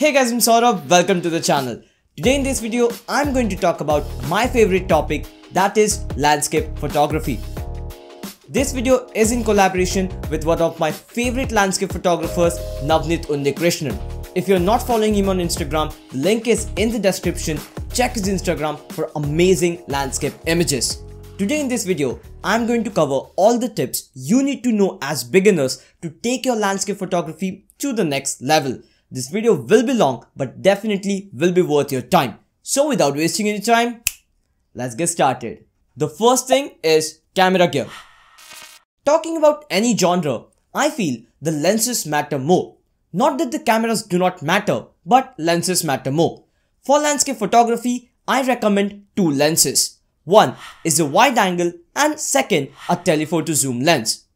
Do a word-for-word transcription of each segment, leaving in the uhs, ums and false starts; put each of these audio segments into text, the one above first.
Hey guys, I'm Saurav, welcome to the channel. Today in this video, I'm going to talk about my favorite topic, that is landscape photography. This video is in collaboration with one of my favorite landscape photographers, Navaneeth Unnikrishnan. If you're not following him on Instagram, the link is in the description. Check his Instagram for amazing landscape images. Today in this video, I'm going to cover all the tips you need to know as beginners to take your landscape photography to the next level. This video will be long, but definitely will be worth your time. So without wasting any time, let's get started. The first thing is camera gear. Talking about any genre, I feel the lenses matter more. Not that the cameras do not matter, but lenses matter more. For landscape photography, I recommend two lenses. One is a wide angle and second a telephoto zoom lens.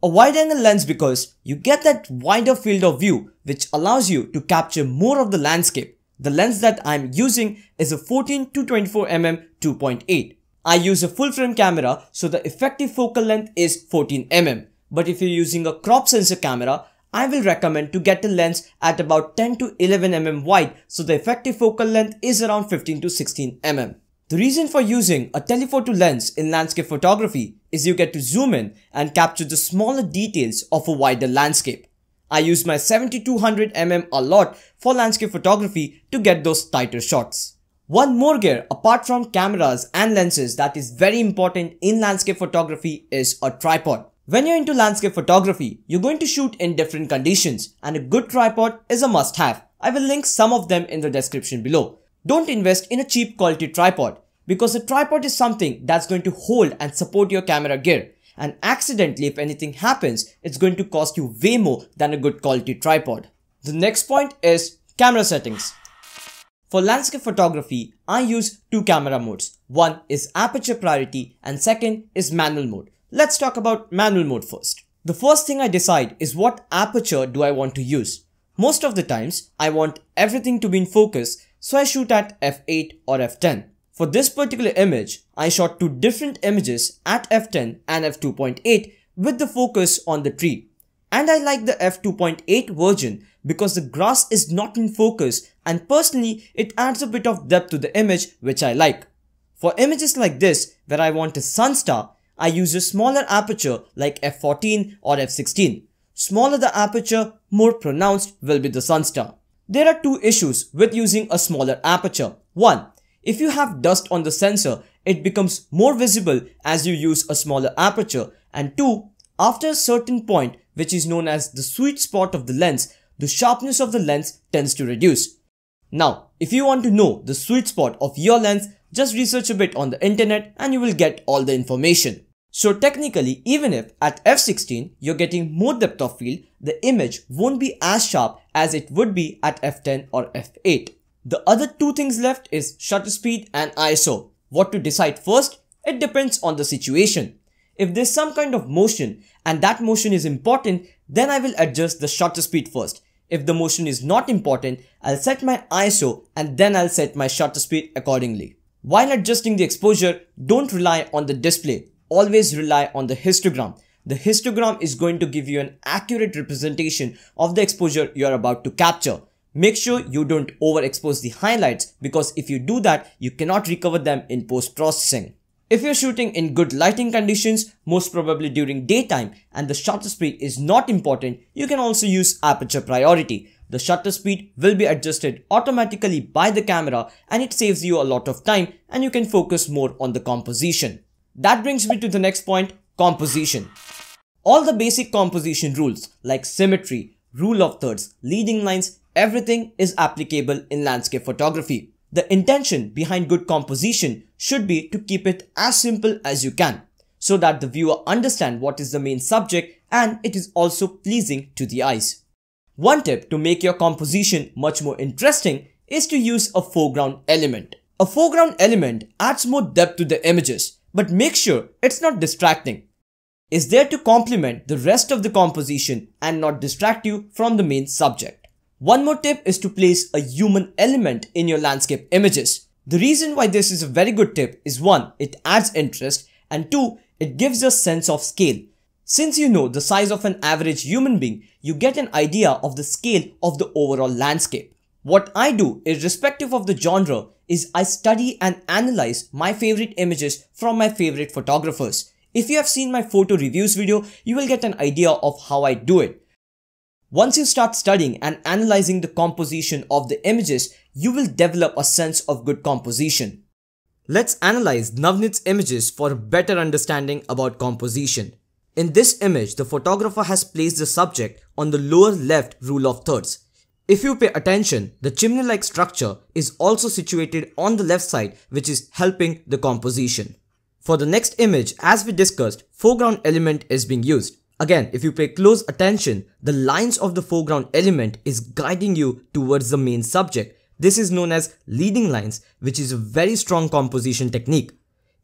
A wide angle lens because you get that wider field of view which allows you to capture more of the landscape. The lens that I'm using is a fourteen to twenty-four millimeter two point eight. I use a full frame camera so the effective focal length is fourteen millimeters. But if you're using a crop sensor camera, I will recommend to get a lens at about ten to eleven millimeters wide so the effective focal length is around fifteen to sixteen millimeters. The reason for using a telephoto lens in landscape photography is you get to zoom in and capture the smaller details of a wider landscape. I use my seventy-two hundred millimeter a lot for landscape photography to get those tighter shots. One more gear apart from cameras and lenses that is very important in landscape photography is a tripod. When you're into landscape photography, you're going to shoot in different conditions and a good tripod is a must-have. I will link some of them in the description below. Don't invest in a cheap quality tripod because a tripod is something that's going to hold and support your camera gear, and accidentally if anything happens, it's going to cost you way more than a good quality tripod. The next point is camera settings. For landscape photography, I use two camera modes. One is aperture priority and second is manual mode. Let's talk about manual mode first. The first thing I decide is what aperture do I want to use. Most of the times, I want everything to be in focus, so I shoot at f eight or f ten. For this particular image, I shot two different images at f ten and f two point eight with the focus on the tree. And I like the f two point eight version because the grass is not in focus and personally it adds a bit of depth to the image which I like. For images like this where I want a sun star, I use a smaller aperture like f fourteen or f sixteen. Smaller the aperture, more pronounced will be the sun star. There are two issues with using a smaller aperture. One, if you have dust on the sensor, it becomes more visible as you use a smaller aperture. And two, after a certain point, which is known as the sweet spot of the lens, the sharpness of the lens tends to reduce. Now, if you want to know the sweet spot of your lens, just research a bit on the internet and you will get all the information. So technically, even if at f sixteen you're getting more depth of field, the image won't be as sharp as it would be at f ten or f eight. The other two things left is shutter speed and I S O. What to decide first? It depends on the situation. If there's some kind of motion and that motion is important, then I will adjust the shutter speed first. If the motion is not important, I'll set my I S O and then I'll set my shutter speed accordingly. While adjusting the exposure, don't rely on the display. Always rely on the histogram. The histogram is going to give you an accurate representation of the exposure you are about to capture. Make sure you don't overexpose the highlights because if you do that, you cannot recover them in post-processing. If you're shooting in good lighting conditions, most probably during daytime, and the shutter speed is not important, you can also use aperture priority. The shutter speed will be adjusted automatically by the camera and it saves you a lot of time and you can focus more on the composition. That brings me to the next point, composition. All the basic composition rules like symmetry, rule of thirds, leading lines, everything is applicable in landscape photography. The intention behind good composition should be to keep it as simple as you can so that the viewer understands what is the main subject and it is also pleasing to the eyes. One tip to make your composition much more interesting is to use a foreground element. A foreground element adds more depth to the images, but make sure it's not distracting. It's there to complement the rest of the composition and not distract you from the main subject. One more tip is to place a human element in your landscape images. The reason why this is a very good tip is one, it adds interest, and two, it gives a sense of scale. Since you know the size of an average human being, you get an idea of the scale of the overall landscape. What I do, irrespective of the genre, is I study and analyze my favorite images from my favorite photographers. If you have seen my photo reviews video, you will get an idea of how I do it. Once you start studying and analyzing the composition of the images, you will develop a sense of good composition. Let's analyze Navaneeth's images for a better understanding about composition. In this image, the photographer has placed the subject on the lower left rule of thirds. If you pay attention, the chimney-like structure is also situated on the left side, which is helping the composition. For the next image, as we discussed, foreground element is being used. Again, if you pay close attention, the lines of the foreground element is guiding you towards the main subject. This is known as leading lines, which is a very strong composition technique.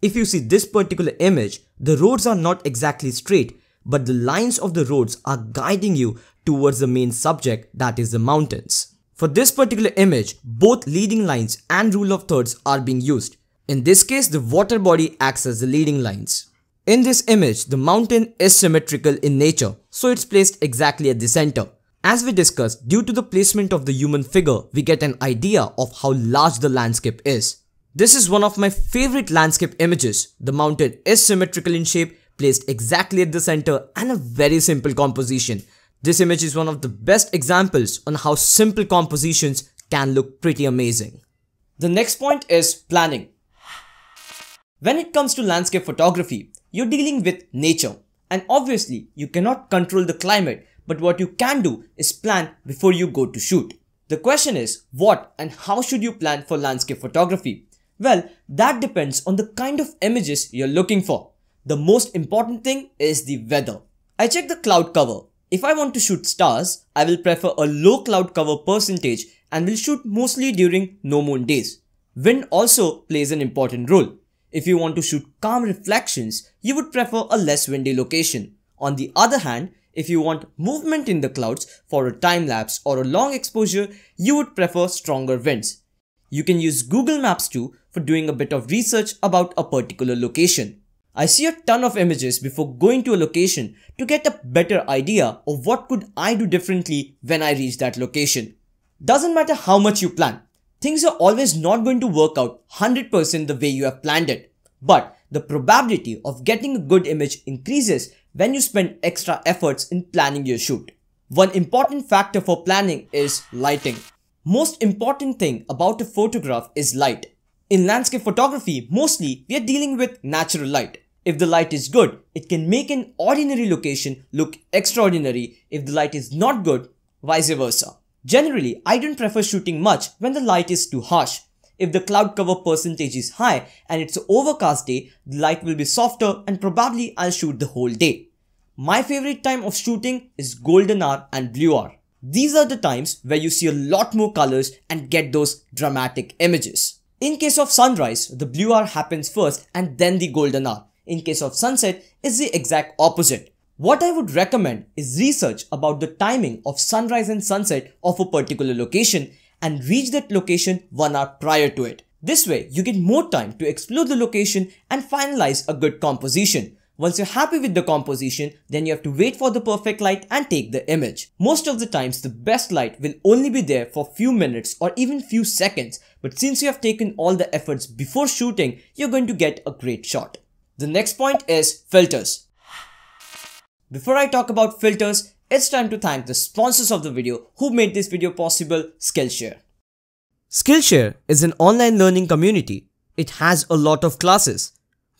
If you see this particular image, the roads are not exactly straight, but the lines of the roads are guiding you towards the main subject, that is the mountains. For this particular image, both leading lines and rule of thirds are being used. In this case, the water body acts as the leading lines. In this image, the mountain is symmetrical in nature, so it's placed exactly at the center. As we discussed, due to the placement of the human figure, we get an idea of how large the landscape is. This is one of my favorite landscape images. The mountain is symmetrical in shape, placed exactly at the center, and a very simple composition. This image is one of the best examples on how simple compositions can look pretty amazing. The next point is planning. When it comes to landscape photography, you're dealing with nature, and obviously you cannot control the climate, but what you can do is plan before you go to shoot. The question is, what and how should you plan for landscape photography? Well, that depends on the kind of images you're looking for. The most important thing is the weather. I check the cloud cover. If I want to shoot stars, I will prefer a low cloud cover percentage and will shoot mostly during no moon days. Wind also plays an important role. If you want to shoot calm reflections, you would prefer a less windy location. On the other hand, if you want movement in the clouds for a time lapse or a long exposure, you would prefer stronger winds. You can use Google Maps too for doing a bit of research about a particular location. I see a ton of images before going to a location to get a better idea of what could I do differently when I reach that location. Doesn't matter how much you plan. Things are always not going to work out one hundred percent the way you have planned it. But the probability of getting a good image increases when you spend extra efforts in planning your shoot. One important factor for planning is lighting. Most important thing about a photograph is light. In landscape photography, mostly we are dealing with natural light. If the light is good, it can make an ordinary location look extraordinary. If the light is not good, vice versa. Generally, I don't prefer shooting much when the light is too harsh. If the cloud cover percentage is high and it's an overcast day, the light will be softer and probably I'll shoot the whole day. My favorite time of shooting is golden hour and blue hour. These are the times where you see a lot more colors and get those dramatic images. In case of sunrise, the blue hour happens first and then the golden hour. In case of sunset, it's the exact opposite. What I would recommend is research about the timing of sunrise and sunset of a particular location and reach that location one hour prior to it. This way, you get more time to explore the location and finalize a good composition. Once you're happy with the composition, then you have to wait for the perfect light and take the image. Most of the times, the best light will only be there for few minutes or even few seconds, but since you have taken all the efforts before shooting, you're going to get a great shot. The next point is filters. Before I talk about filters, it's time to thank the sponsors of the video who made this video possible, Skillshare. Skillshare is an online learning community. It has a lot of classes.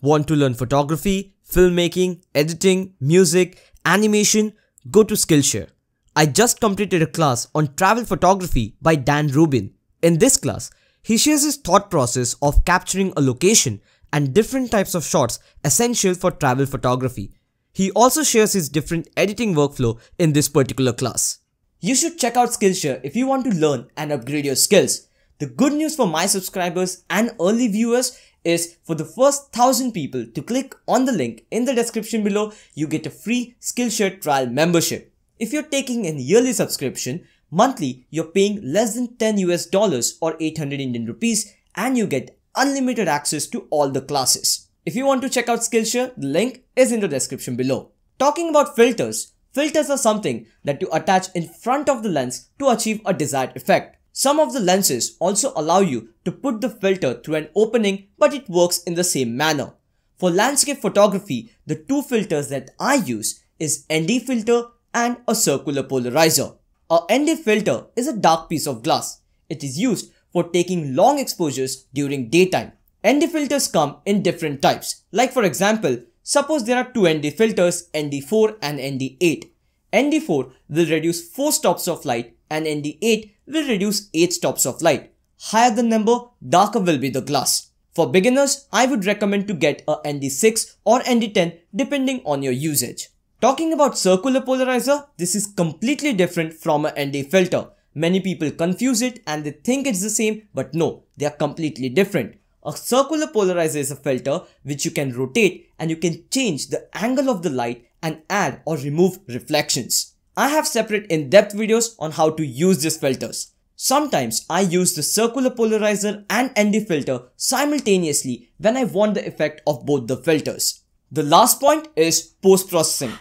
Want to learn photography, filmmaking, editing, music, animation? Go to Skillshare. I just completed a class on travel photography by Dan Rubin. In this class, he shares his thought process of capturing a location and different types of shots essential for travel photography. He also shares his different editing workflow in this particular class. You should check out Skillshare if you want to learn and upgrade your skills. The good news for my subscribers and early viewers is for the first thousand people to click on the link in the description below, you get a free Skillshare trial membership. If you're taking an yearly subscription, monthly you're paying less than ten U S dollars or eight hundred Indian rupees and you get unlimited access to all the classes. If you want to check out Skillshare, the link is in the description below. Talking about filters, filters are something that you attach in front of the lens to achieve a desired effect. Some of the lenses also allow you to put the filter through an opening, but it works in the same manner. For landscape photography, the two filters that I use is N D filter and a circular polarizer. A N D filter is a dark piece of glass. It is used for taking long exposures during daytime. N D filters come in different types. Like for example, suppose there are two N D filters, N D four and N D eight. N D four will reduce four stops of light and N D eight will reduce eight stops of light. Higher the number, darker will be the glass. For beginners, I would recommend to get a N D six or N D ten depending on your usage. Talking about circular polarizer, this is completely different from a N D filter. Many people confuse it and they think it's the same, but no, they are completely different. A circular polarizer is a filter which you can rotate and you can change the angle of the light and add or remove reflections. I have separate in-depth videos on how to use these filters. Sometimes I use the circular polarizer and N D filter simultaneously when I want the effect of both the filters. The last point is post-processing.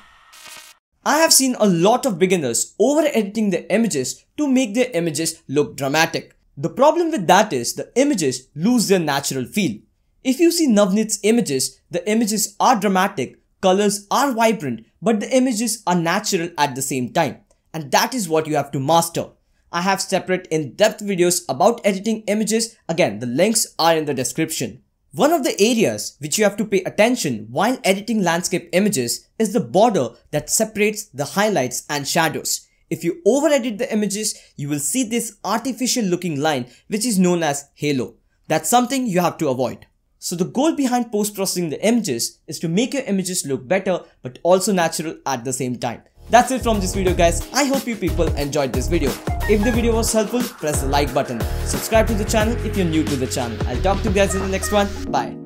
I have seen a lot of beginners over-editing their images to make their images look dramatic. The problem with that is the images lose their natural feel. If you see Navaneeth's images, the images are dramatic, colors are vibrant, but the images are natural at the same time, and that is what you have to master. I have separate in-depth videos about editing images, again the links are in the description. One of the areas which you have to pay attention while editing landscape images is the border that separates the highlights and shadows. If you over-edit the images, you will see this artificial looking line which is known as halo. That's something you have to avoid. So the goal behind post-processing the images is to make your images look better but also natural at the same time. That's it from this video guys. I hope you people enjoyed this video. If the video was helpful, press the like button. Subscribe to the channel if you're new to the channel. I'll talk to you guys in the next one. Bye.